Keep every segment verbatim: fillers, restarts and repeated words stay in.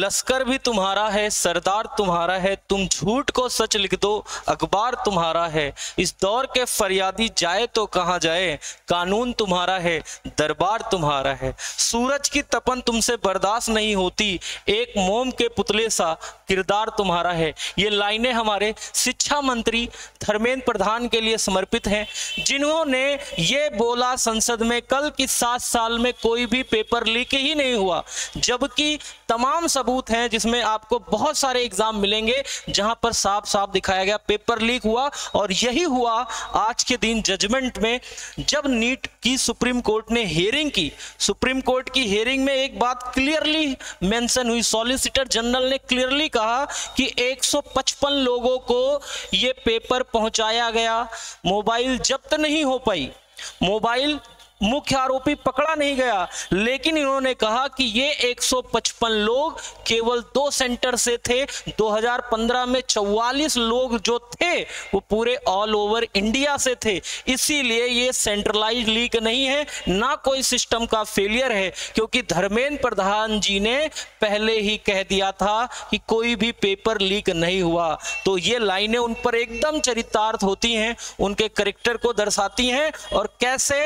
लश्कर भी तुम्हारा है, सरदार तुम्हारा है, तुम झूठ को सच लिख दो, अखबार तुम्हारा है। इस दौर के फरियादी जाए तो कहाँ जाए, कानून तुम्हारा है, दरबार तुम्हारा है। सूरज की तपन तुमसे बर्दाश्त नहीं होती, एक मोम के पुतले सा किरदार तुम्हारा है। ये लाइनें हमारे शिक्षा मंत्री धर्मेंद्र प्रधान के लिए समर्पित हैं, जिन्होंने ये बोला संसद में कल कि सात साल में कोई भी पेपर लीक ही नहीं हुआ, जबकि तमाम सबूत हैं जिसमें आपको बहुत सारे एग्जाम मिलेंगे जहां पर साफ साफ दिखाया गया पेपर लीक हुआ। और यही हुआ आज के दिन जजमेंट में, जब नीट की सुप्रीम कोर्ट ने हियरिंग की। सुप्रीम कोर्ट की हियरिंग में एक बात क्लियरली मेंशन हुई, सॉलिसिटर जनरल ने क्लियरली कहा कि एक सौ पचपन लोगों को यह पेपर पहुंचाया गया, मोबाइल जब्त नहीं हो पाई, मोबाइल मुख्य आरोपी पकड़ा नहीं गया, लेकिन इन्होंने कहा कि ये एक सौ पचपन लोग केवल दो सेंटर से थे। दो हज़ार पंद्रह में चौवालीस लोग जो थे वो पूरे ऑल ओवर इंडिया से थे, इसीलिए ये सेंट्रलाइज लीक नहीं है, ना कोई सिस्टम का फेलियर है, क्योंकि धर्मेंद्र प्रधान जी ने पहले ही कह दिया था कि कोई भी पेपर लीक नहीं हुआ। तो ये लाइनें उन पर एकदम चरितार्थ होती हैं, उनके करेक्टर को दर्शाती हैं और कैसे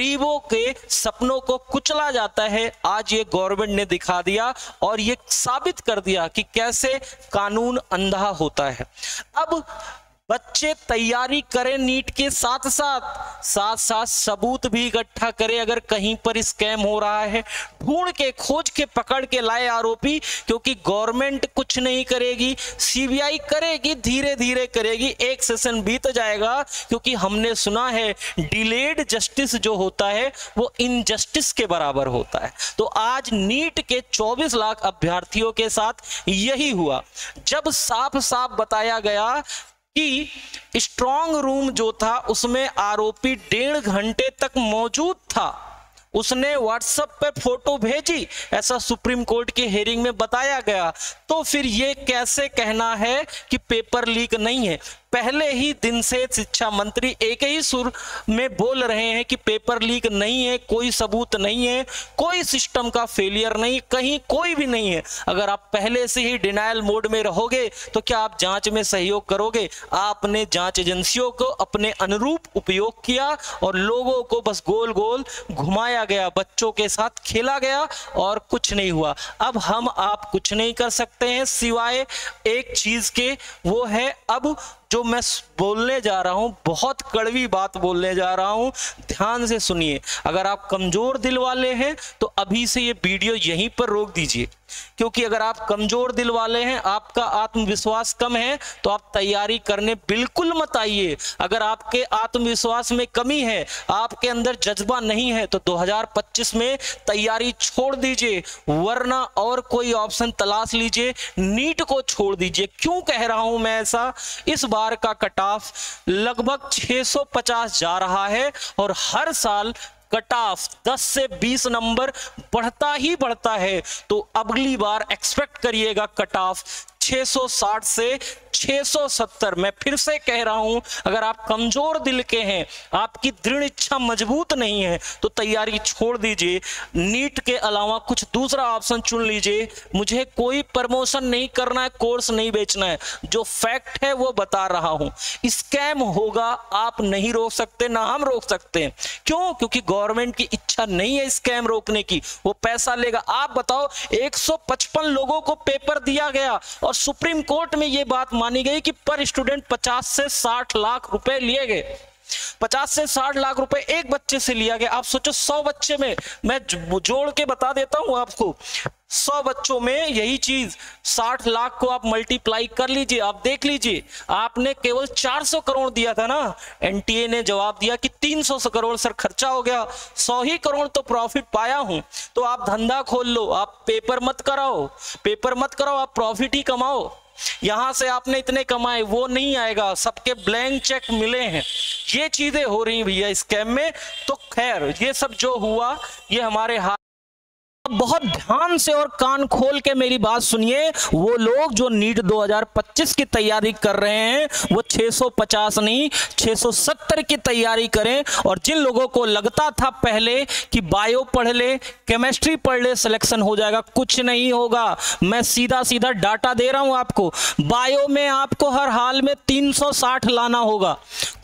गरीबों के सपनों को कुचला जाता है। आज ये गवर्नमेंट ने दिखा दिया और ये साबित कर दिया कि कैसे कानून अंधा होता है। अब बच्चे तैयारी करें नीट के साथ साथ साथ साथ सबूत भी इकट्ठा करें। अगर कहीं पर स्कैम हो रहा है, ढूंढ के खोज के पकड़ के लाए आरोपी, क्योंकि गवर्नमेंट कुछ नहीं करेगी, सीबीआई करेगी, धीरे धीरे करेगी, एक सेशन बीत जाएगा। क्योंकि हमने सुना है डिलेड जस्टिस जो होता है वो इनजस्टिस के बराबर होता है। तो आज नीट के चौबीस लाख अभ्यर्थियों के साथ यही हुआ, जब साफ साफ बताया गया कि स्ट्रांग रूम जो था उसमें आरोपी डेढ़ घंटे तक मौजूद था, उसने व्हाट्सएप पे फोटो भेजी, ऐसा सुप्रीम कोर्ट की हेयरिंग में बताया गया। तो फिर ये कैसे कहना है कि पेपर लीक नहीं है? पहले ही दिन से शिक्षा मंत्री एक ही सुर में बोल रहे हैं कि पेपर लीक नहीं है, कोई सबूत नहीं है, कोई सिस्टम का फेलियर नहीं, कहीं कोई भी नहीं है। अगर आप पहले से ही डिनायल मोड में रहोगे तो क्या आप जांच में सहयोग करोगे? आपने जांच एजेंसियों को अपने अनुरूप उपयोग किया और लोगों को बस गोल गोल घुमाया गया, बच्चों के साथ खेला गया और कुछ नहीं हुआ। अब हम आप कुछ नहीं कर सकते हैं सिवाय एक चीज के, वो है अब जो मैं बोलने जा रहा हूं, बहुत कड़वी बात बोलने जा रहा हूं, ध्यान से सुनिए। अगर आप कमजोर दिल वाले हैं तो अभी से ये वीडियो यहीं पर रोक दीजिए, क्योंकि अगर आप कमजोर दिल वाले हैं, आपका आत्मविश्वास कम है, तो आप तैयारी करने बिल्कुल मत आइए। अगर आपके आत्मविश्वास में कमी है, आपके अंदर जज्बा नहीं है, तो दो हज़ार पच्चीस में तैयारी छोड़ दीजिए, वरना और कोई ऑप्शन तलाश लीजिए, नीट को छोड़ दीजिए। क्यों कह रहा हूं मैं ऐसा? इस बार का कट ऑफ लगभग छह सौ पचास जा रहा है और हर साल कट ऑफ दस से बीस नंबर बढ़ता ही बढ़ता है। तो अगली बार एक्सपेक्ट करिएगा कट ऑफ छह सौ साठ से छह सौ सत्तर। मैं फिर से कह रहा हूं, अगर आप कमजोर दिल के हैं, आपकी दृढ़ इच्छा मजबूत नहीं है, तो तैयारी छोड़ दीजिए, नीट के अलावा कुछ दूसरा ऑप्शन चुन लीजिए। मुझे कोई प्रमोशन नहीं करना है, कोर्स नहीं बेचना है, जो फैक्ट है वो बता रहा हूं। स्कैम होगा, आप नहीं रोक सकते, ना हम रोक सकते हैं। क्यों? क्योंकि गवर्नमेंट की इच्छा नहीं है स्कैम रोकने की, वो पैसा लेगा। आप बताओ, एक सौ पचपन लोगों को पेपर दिया गया और सुप्रीम कोर्ट में यह बात मानी गई कि पर स्टूडेंट पचास से साठ लाख रुपए लिए गए, पचास से साठ लाख रुपए एक बच्चे से लिया गया। आप सोचो, सौ बच्चे में, मैं जोड़ के बता देता हूं आपको, सौ बच्चों में यही चीज साठ लाख को आप मल्टीप्लाई कर लीजिए, आप देख लीजिए। आपने केवल चार सौ करोड़ दिया था ना, एनटीए ने जवाब दिया कि तीन सौ करोड़ सर खर्चा हो गया, सौ ही करोड़ तो प्रॉफिट पाया हूं। तो आप धंधा खोल लो, आप पेपर मत कराओ, पेपर मत कराओ, आप प्रॉफिट ही कमाओ। यहां से आपने इतने कमाए, वो नहीं आएगा, सबके ब्लैंक चेक मिले हैं। ये चीजें हो रही भैया स्कैम में। तो खैर, ये सब जो हुआ ये हमारे हाथ बहुत ध्यान से और कान खोल के मेरी बात सुनिए। वो लोग जो नीट दो हज़ार पच्चीस की तैयारी कर रहे हैं वो छह सौ पचास नहीं छह सौ सत्तर की तैयारी करें। और जिन लोगों को लगता था पहले कि बायो पढ़ ले, केमिस्ट्री पढ़ ले, सिलेक्शन हो जाएगा, कुछ नहीं होगा। मैं सीधा सीधा डाटा दे रहा हूं आपको। बायो में आपको हर हाल में तीन सौ साठ लाना होगा।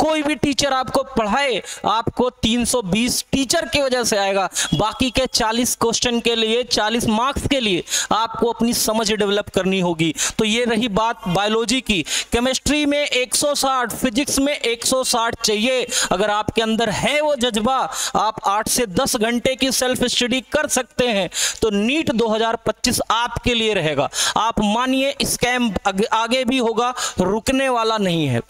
कोई भी टीचर आपको पढ़ाए आपको तीन सौ बीस टीचर की वजह से आएगा। बाकी के चालीस क्वेश्चन के लिए, चालीस मार्क्स के लिए आपको अपनी समझ डेवलप करनी होगी। तो ये रही बात बायोलॉजी की। केमिस्ट्री में एक सौ साठ, फिजिक्स में एक सौ साठ चाहिए। अगर आपके अंदर है वो जज्बा, आप आठ से दस घंटे की सेल्फ स्टडी कर सकते हैं। तो नीट दो हज़ार पच्चीस आपके लिए रहेगा। आप मानिए स्कैम आगे भी होगा, रुकने वाला नहीं है।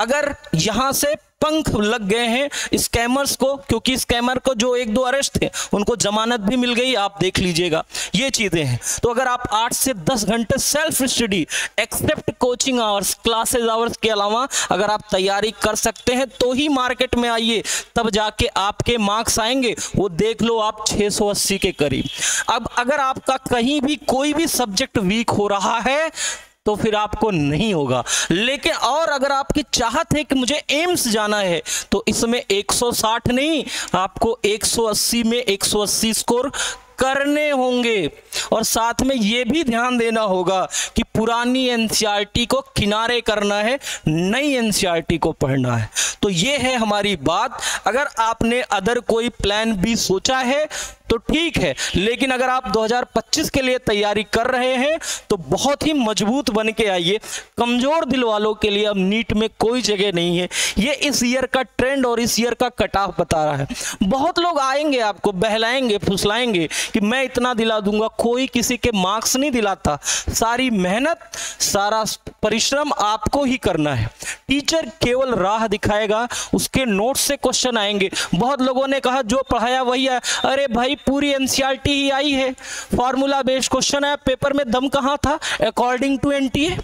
अगर यहां से पंख लग गए हैं स्कैमर्स को, क्योंकि स्कैमर को जो एक दो अरेस्ट थे उनको जमानत भी मिल गई, आप देख लीजिएगा। ये चीजें हैं। तो अगर आप आठ से दस घंटे self study except coaching hours, classes hours के अलावा अगर आप तैयारी कर सकते हैं तो ही मार्केट में आइए, तब जाके आपके मार्क्स आएंगे। वो देख लो आप छः सौ अस्सी के करीब। अब अगर आपका कहीं भी कोई भी सब्जेक्ट वीक हो रहा है तो फिर आपको नहीं होगा। लेकिन और अगर आपकी चाहत है कि मुझे एम्स जाना है तो इसमें एक सौ साठ नहीं, आपको एक सौ अस्सी में एक सौ अस्सी स्कोर करने होंगे। और साथ में ये भी ध्यान देना होगा कि पुरानी एनसीईआरटी को किनारे करना है, नई एनसीईआरटी को पढ़ना है। तो ये है हमारी बात। अगर आपने अदर कोई प्लान भी सोचा है तो ठीक है, लेकिन अगर आप दो हज़ार पच्चीस के लिए तैयारी कर रहे हैं तो बहुत ही मजबूत बन के आइए। कमज़ोर दिल वालों के लिए अब नीट में कोई जगह नहीं है। ये इस ईयर का ट्रेंड और इस ईयर का कट ऑफ बता रहा है। बहुत लोग आएंगे आपको बहलाएंगे फुसलाएंगे कि मैं इतना दिला दूंगा। कोई किसी के मार्क्स नहीं दिलाता। सारी मेहनत, सारा परिश्रम आपको ही करना है। टीचर केवल राह दिखाएगा, उसके नोट से क्वेश्चन आएंगे। बहुत लोगों ने कहा जो पढ़ाया वही है। अरे भाई, पूरी एनसीईआरटी ही आई है, फॉर्मूला बेस्ड क्वेश्चन है, पेपर में दम कहां था? अकॉर्डिंग टू एनटीए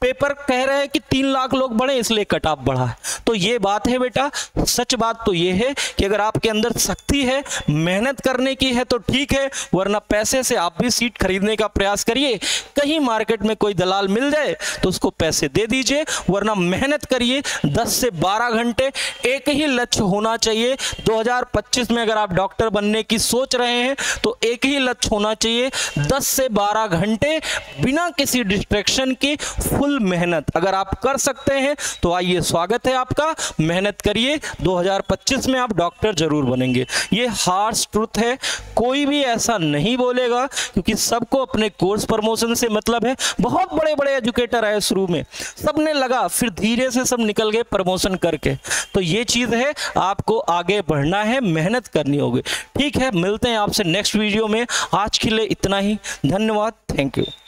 पेपर कह रहे हैं कि तीन लाख लोग बढ़े, इसलिए कट ऑफ बढ़ा है। तो ये बात है बेटा, सच बात तो ये है कि अगर आपके अंदर शक्ति है, मेहनत करने की है तो ठीक है, वरना पैसे से आप भी सीट खरीदने का प्रयास करिए। कहीं मार्केट में कोई दलाल मिल जाए तो उसको पैसे दे दीजिए, वरना मेहनत करिए। दस से बारह घंटे, एक ही लक्ष्य होना चाहिए। दो हज़ार पच्चीस में अगर आप डॉक्टर बनने की सोच रहे हैं तो एक ही लक्ष्य होना चाहिए, दस से बारह घंटे बिना किसी डिस्ट्रैक्शन के फुल मेहनत। अगर आप कर सकते हैं तो आइए, स्वागत है आपका, मेहनत करिए। दो हज़ार पच्चीस में आप डॉक्टर जरूर बनेंगे। ये हार्श ट्रूथ है, कोई भी ऐसा नहीं बोलेगा, क्योंकि सबको अपने कोर्स प्रमोशन से मतलब है। बहुत बड़े बड़े एजुकेटर आए, शुरू में सबने लगा, फिर धीरे से सब निकल गए प्रमोशन करके। तो ये चीज़ है, आपको आगे बढ़ना है, मेहनत करनी होगी। ठीक है, मिलते हैं आपसे नेक्स्ट वीडियो में। आज के लिए इतना ही, धन्यवाद, थैंक यू।